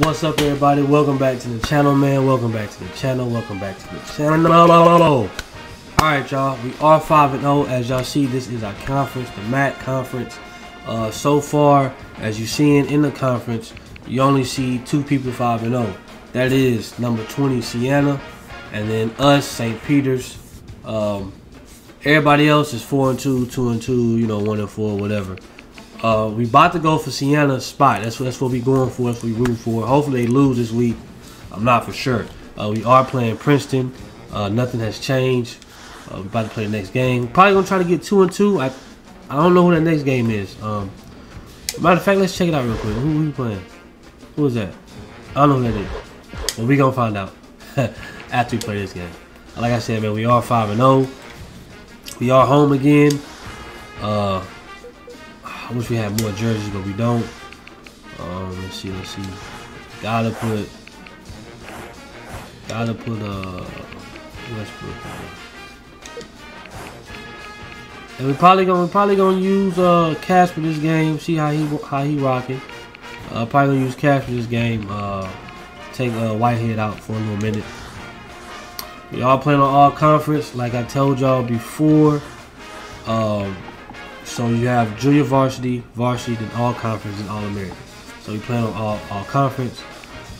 What's up, everybody? Welcome back to the channel, man. Welcome back to the channel. Welcome back to the channel. All right, y'all. We are 5-0. As y'all see, this is our conference, the MAC conference. So far, as you're seeing in the conference, you only see two people 5-0. That is number 20, Siena, and then us, Saint Peter's. Everybody else is 4-2, 2-2, you know, 1-4, whatever. We about to go for Siena's spot. That's what we going for. That's what we root for. Hopefully they lose this week. I'm not for sure. We are playing Princeton. Nothing has changed. We about to play the next game. Probably gonna try to get 2-2. I don't know who that next game is. Matter of fact, let's check it out real quick. Who we playing? Who is that? I don't know who that is. But we gonna find out after we play this game. Like I said, man, we are 5-0. We are home again. I wish we had more jerseys, but we don't. Let's see. Gotta put Westbrook on. And we probably gonna use Cash for this game. See how he rocking. Probably gonna use Cash for this game. Take Whitehead out for a little minute. We all playing on all conference, like I told y'all before. So you have junior varsity, then all conference, and all American. So we play on all conference.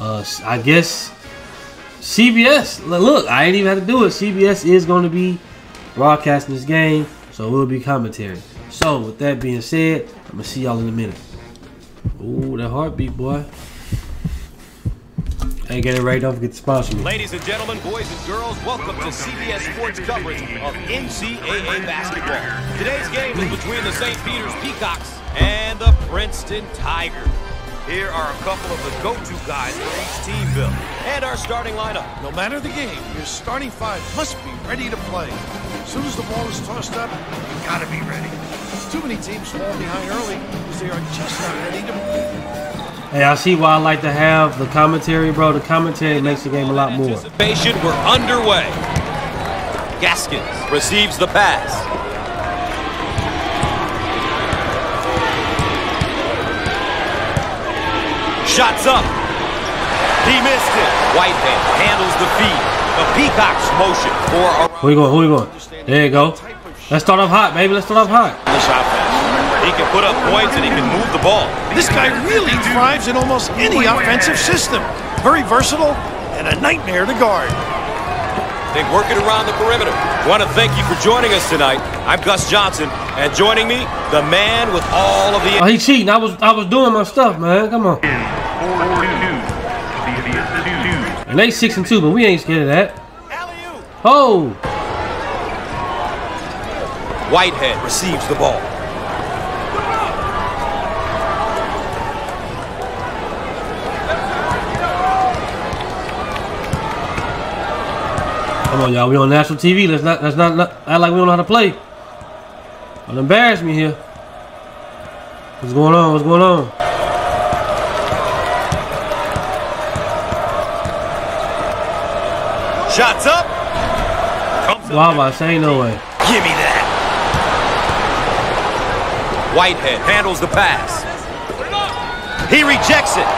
I guess CBS. Look, I ain't even had to do it. CBS is going to be broadcasting this game, so it will be commentary. So with that being said, I'm gonna see y'all in a minute. Ooh, that heartbeat, boy. Hey, get it right. Don't forget to sponsor me. Ladies and gentlemen, boys and girls, welcome to CBS Sports coverage of NCAA basketball. Today's game is between the St. Peter's Peacocks and the Princeton Tigers. Here are a couple of the go-to guys for each team, Bill, and our starting lineup. No matter the game, your starting five must be ready to play. As soon as the ball is tossed up, you gotta be ready. There's too many teams fall behind early because they are just not ready to play. Hey, I see why I like to have the commentary, bro. The commentary makes the game a lot more. Anticipation, we're underway. Gaskins receives the pass. Shots up. He missed it. Whitehead handles the feed. The Peacocks motion for a... Who you going? There you go. Let's start up hot, baby. Let's start up hot. The shot pass. He can put up points and he can move the ball. This guy really thrives in almost any offensive system. Very versatile and a nightmare to guard. They work it around the perimeter. I want to thank you for joining us tonight. I'm Gus Johnson, and joining me, the man with all of the... Oh, he cheating. I was doing my stuff, man. Come on. And they 6-2, but we ain't scared of that. Oh! Whitehead receives the ball. Come on, y'all. We on national TV. Let's not act like we don't know how to play. Don't embarrass me here. What's going on? What's going on? Shots up. Wow, I say no way. Give me that. Whitehead handles the pass. He rejects it.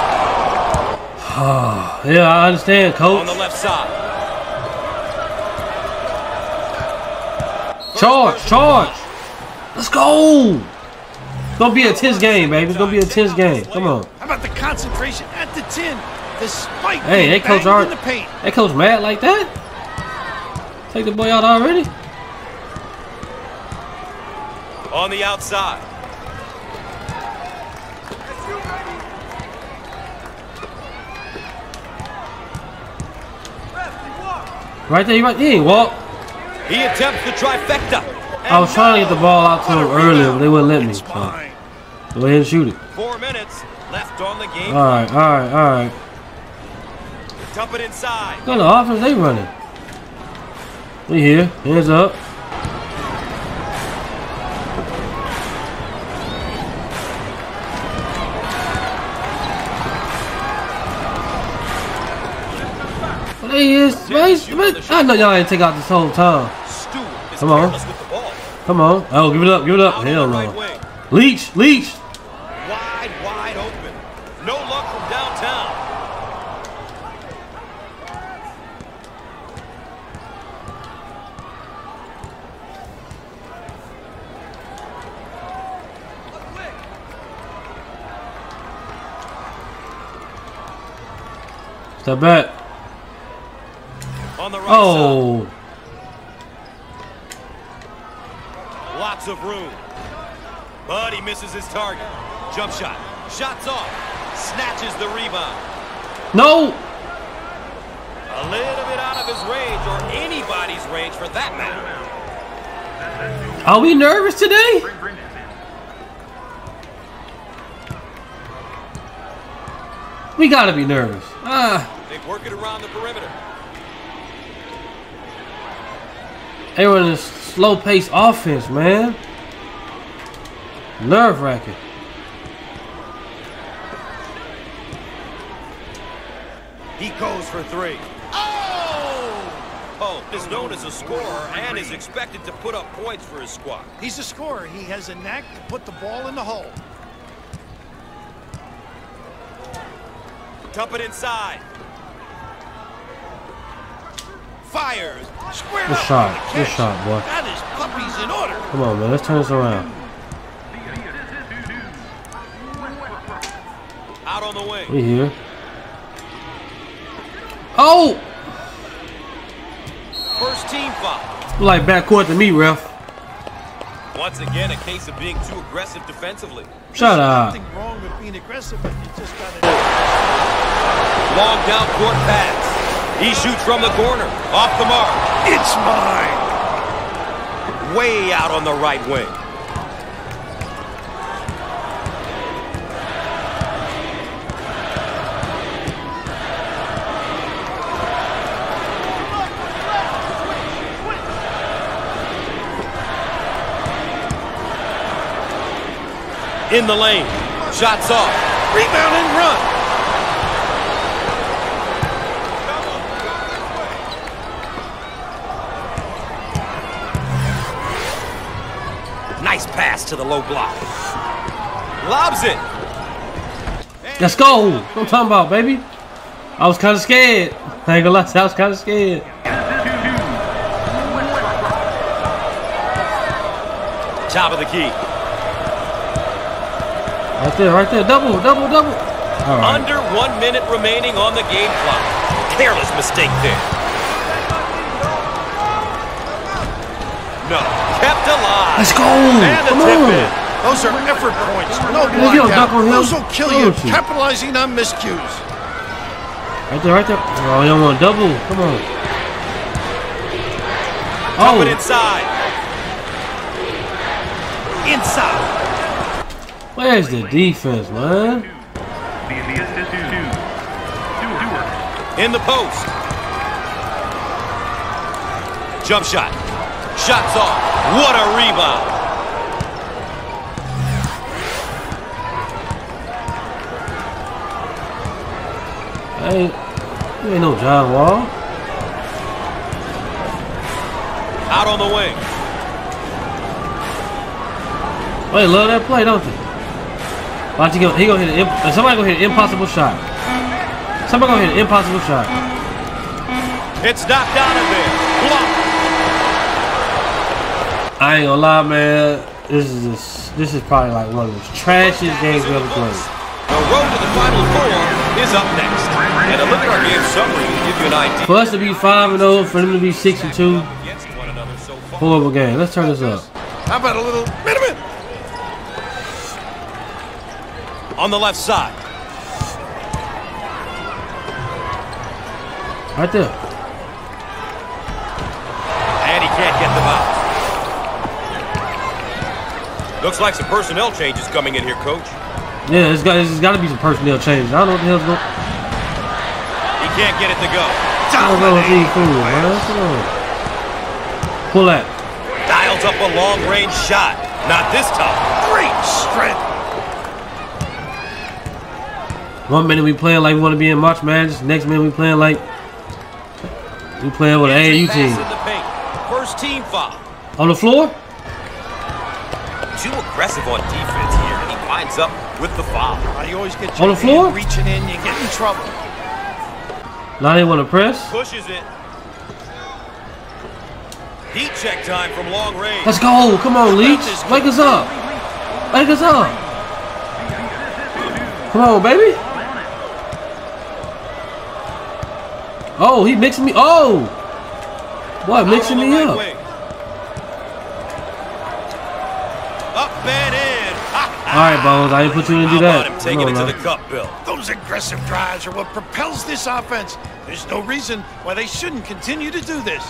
Yeah, I understand, coach. On the left side. Charge! Let's go! It's gonna be a tense game, baby. It's gonna be a tense game. Come on. How about the concentration at the 10? Despite being banged in the paint. That coach mad like that? Take the boy out already? On the outside. Right there, he ain't walk. He attempts the trifecta. I was trying to get the ball out to him earlier, but they wouldn't let me. So go ahead and shoot it. 4 minutes left on the game. All right. Dump it inside. Look at the offense they running. We here. Hands up. I know y'all ain't take out this whole time. Come on. Come on. Oh, give it up. Give it up. Hell no. Leach. Wide open. No luck from downtown. Step back. On the right side. Lots of room. But he misses his target. Jump shot. Shots off. Snatches the rebound. No. A little bit out of his range, or anybody's range for that matter. Are we nervous today? We gotta be nervous. They work it around the perimeter. They were in a slow-paced offense, man. Nerve-wracking. He goes for three. Oh! Is known as a scorer and is expected to put up points for his squad. He's a scorer. He has a knack to put the ball in the hole. Dump it inside. Fires. Square up. Shot. Good shot, boy. That is puppies in order. Come on, man. Let's turn this around. Out on the wing. We here. Oh! First team foul. Like backcourt to me, ref. Once again, a case of being too aggressive defensively. Shut up. There's nothing wrong with being aggressive, but you just gotta. Long down court pass. He shoots from the corner, off the mark. It's mine. Way out on the right wing. In the lane. Shots off. Rebound and run. Nice pass to the low block. Lobs it. Let's go. What I'm talking about, baby. I was kind of scared. I ain't gonna lie, I was kind of scared. Top of the key. Right there, double, double, double. All right. Under 1 minute remaining on the game clock. Careless mistake there. No, kept alive. Let's go. And a tip in. Those are effort points. No blockout. Those will kill you. Capitalizing on miscues. Right there, right there. Oh, you don't want to double. Come on. Oh, it inside. Inside. Where's the defense, man? In the post. Jump shot. Shots off. What a rebound. Ain't no John Wall. Out on the wing. They love that play, don't they? He gonna hit an, somebody gonna hit an impossible shot. Somebody gonna hit an impossible shot. It's knocked out of there. Block. I ain't gonna lie, man. This is probably like one of the trashiest games we ever played. The road to the Final Four is up next. And a look at our game summary to give you an idea. For us to be 5-0, for them to be 6-2. Horrible game. Let's turn this up. How about a little? Wait a minute. On the left side. Right there. And he can't get the bounce. Looks like some personnel changes coming in here, coach. Yeah, it's got to be some personnel changes. I don't know what the hell's going on. He can't get it to go. I don't know what's eating food, man. Pull that. Dials up a long-range shot. Not this time. Great strength. 1 minute we playing like we want to be in March Madness. Next minute we playing like we playing with an AAU team. First team foul. On the floor? Too aggressive on defense here, and he winds up with the foul. You always get on the floor? Reaching in, you get in trouble. Now they want to press. Pushes it. Heat check time from long range. Let's go. Come on, Leach. Wake us up. Wake us up. Come on, baby. Oh, he mixing me. Oh! Boy, mixing me up. Up and in. All right, Bones. I didn't put you into that. I'm taking it to the cup, Bill. Those aggressive drives are what propels this offense. There's no reason why they shouldn't continue to do this.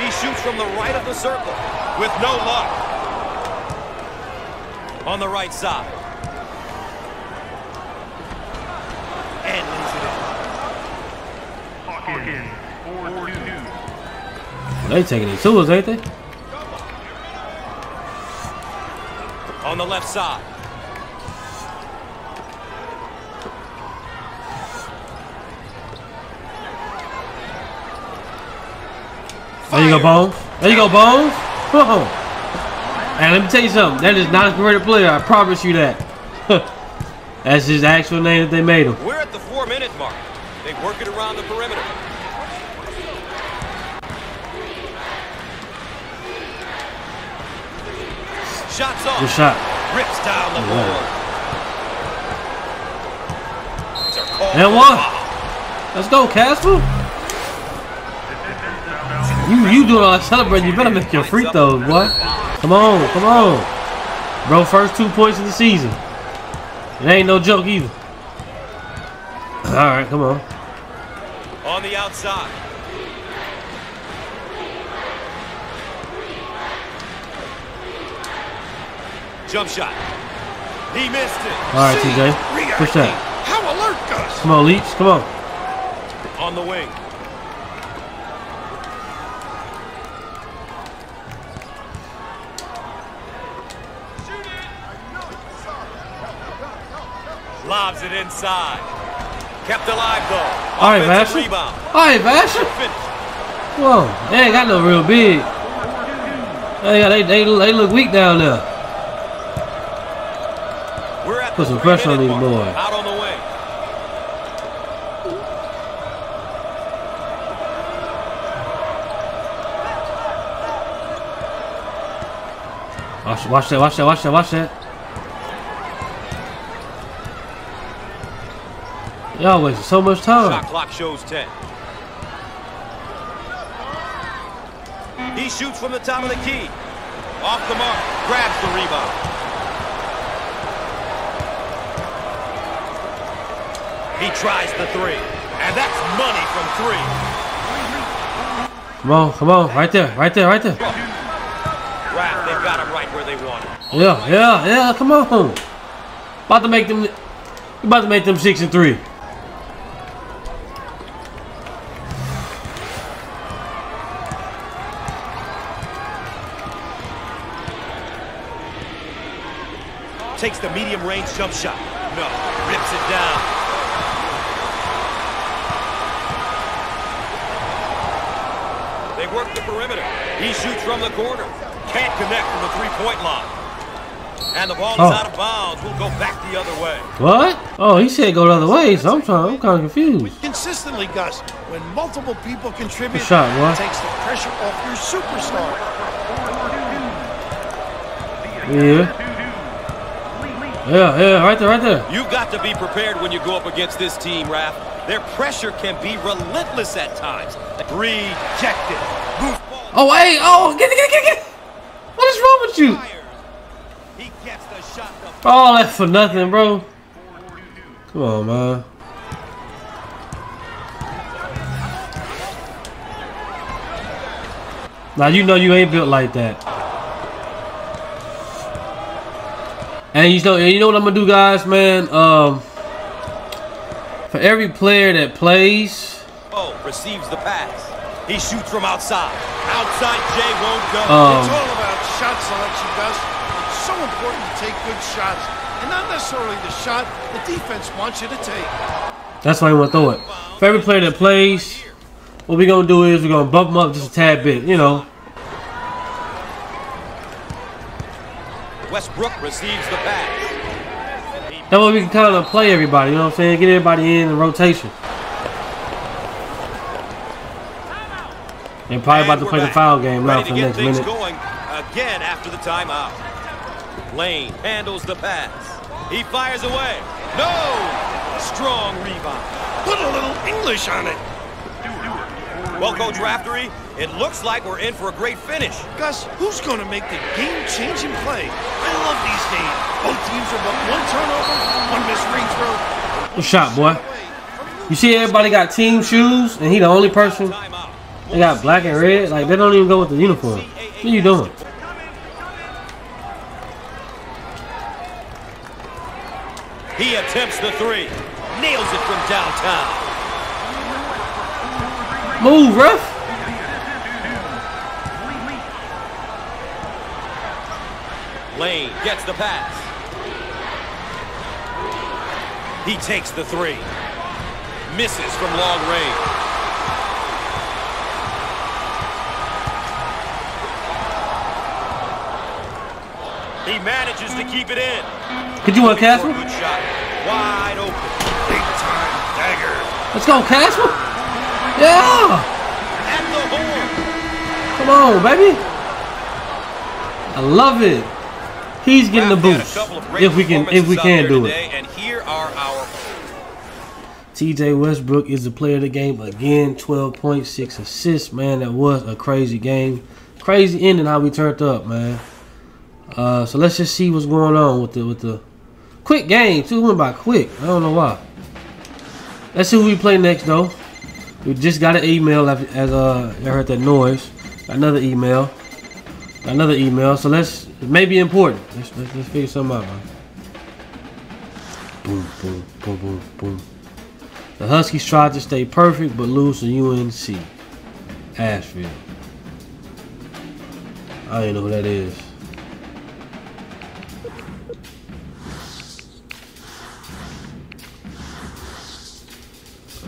He shoots from the right of the circle with no luck. On the right side. And leaves it in. Well, they taking these tools, ain't they? On the left side. There you go, Bones. There you go, Bones. And let me tell you something. That is not a great player. I promise you that. That's his actual name that they made him. We're at the 4-minute mark. They work it around the perimeter. Shots off. Good shot. Rips down the board. And one. Let's go, Castle. You doing all that celebrating, you better make your free throws, boy. Come on, come on. Bro, first 2 points of the season. It ain't no joke either. Alright, come on. On the outside. Jump shot. He missed it. Alright, TJ. Push that. How alert Gus. Come on, Leaps. Come on. On the wing. Lobs it inside. Kept alive though. All right, Vasher. All right, Vasher. Whoa, they ain't got no real big. They look weak down there. We're at put some pressure on these boys. Out on the way. Watch that! Watch that! Watch that! Watch that! Y'all wasting so much time. Shot clock shows 10. He shoots from the top of the key. Off the mark. Grabs the rebound. He tries the three. And that's money from three. Come on, come on. Right there, right there, right there. Wow, they got him right where they want him. Yeah, yeah, yeah. Come on. About to make them 6 and 3. Takes the medium range jump shot. No, rips it down. They work the perimeter. He shoots from the corner. Can't connect from the three-point line. And the ball is out of bounds. We'll go back the other way. What? Oh, he said go the other way, so I'm kind of confused. Consistently, Gus, when multiple people contribute, it takes the pressure off your superstar. Yeah. Yeah, yeah, right there, right there. You've got to be prepared when you go up against this team, Raph. Their pressure can be relentless at times. Rejected. Oh, hey, oh, get it. What is wrong with you? He gets the shot. Oh, that's for nothing, bro. Come on, man. Now, you know you ain't built like that. And you know what I'm gonna do, guys, man. For every player that plays, receives the pass. He shoots from outside. Outside, Jay won't go. It's all about shot selection, Gus. It's so important to take good shots, and not necessarily the shot the defense wants you to take. That's why I want to throw it. For every player that plays, what we're gonna do is we're gonna bump them up just a tad bit, you know. Westbrook receives the pass. That way we can kind of play everybody, you know what I'm saying? Get everybody in rotation. They're probably about to play the foul game now for the next minute. Going again after the timeout. Lane handles the pass. He fires away. No! Strong rebound. Put a little English on it. Well, Coach Raftery, it looks like we're in for a great finish. Gus, who's going to make the game-changing play? I love these games. Both teams are but one turnover, one missed free throw. Good shot, boy. You see everybody got team shoes, and he the only person. They got black and red. Like, they don't even go with the uniform. What are you doing? He attempts the three. Nails it from downtown. Move, ref. Lane gets the pass. He takes the three. Misses from long range. He manages to keep it in. Could you want Castle? Good shot. Wide open. Big time dagger. Let's go, Castle. Yeah. At the horn. Come on, baby. I love it. He's getting the boost. If we can do it. And here are our TJ Westbrook is the player of the game again. 12.6 assists, man. That was a crazy game. Crazy ending how we turned up, man. So let's just see what's going on with the quick game too. Went by quick. I don't know why. Let's see who we play next though. We just got an email as I heard that noise. Another email. Another email. So let's, it may be important. Let's figure something out, man. Boom, boom, boom, boom, boom. The Huskies tried to stay perfect, but lose to UNC Asheville. I don't know who that is.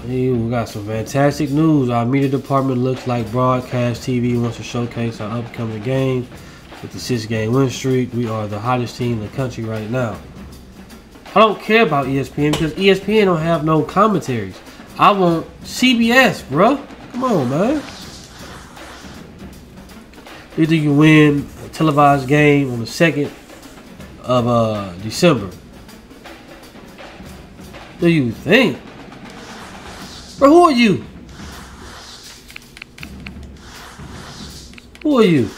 Hey, we got some fantastic news. Our media department looks like broadcast TV wants to showcase our upcoming games. With the 6-game win streak, we are the hottest team in the country right now. I don't care about ESPN because ESPN don't have no commentaries. I want CBS, bro. Come on, man. Either you win a televised game on the 2nd of December. Do you think? Bro, who are you? Who are you?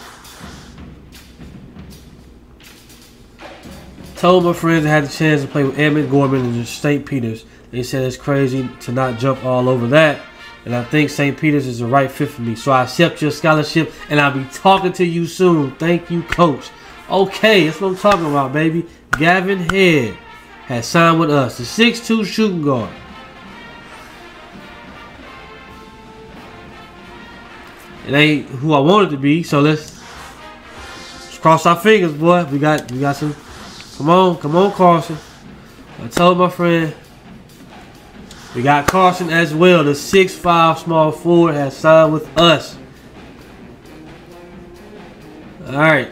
Told my friends I had the chance to play with Emmett Gorman and Saint Peter's. They said it's crazy to not jump all over that. And I think Saint Peter's is the right fit for me. So I accept your scholarship and I'll be talking to you soon. Thank you, coach. Okay, that's what I'm talking about, baby. Gavin Head has signed with us. The 6'2 shooting guard. It ain't who I wanted to be, so let's cross our fingers, boy. We got some. Come on, Carson. I told my friend. We got Carson as well. The 6'5 small forward has signed with us. Alright.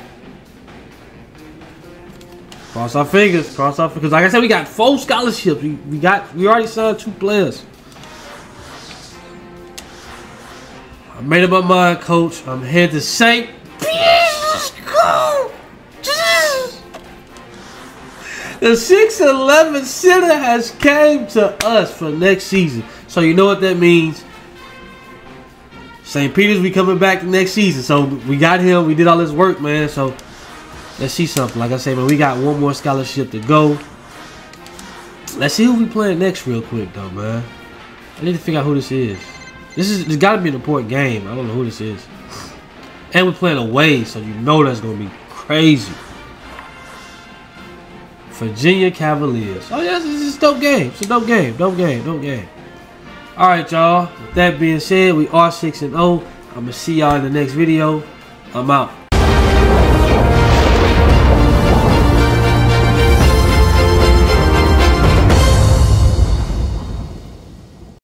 Cross our fingers. Cross our fingers. Like I said, we got 4 scholarships. We already signed 2 players. I made up my mind, coach. I'm headed to St. Peter's. The 6'11 center has came to us for next season. So you know what that means. St. Peter's be coming back next season. So we got him. We did all this work, man. So let's see something. Like I say, man, we got one more scholarship to go. Let's see who we playing next real quick, though, man. I need to figure out who this is. This got to be an important game. I don't know who this is. And we're playing away, so you know that's going to be crazy. Virginia Cavaliers. Oh, yes, it's a dope game. It's a dope game. Dope game. Dope game. All right, y'all. With that being said, we are 6-0. I'm going to see y'all in the next video. I'm out.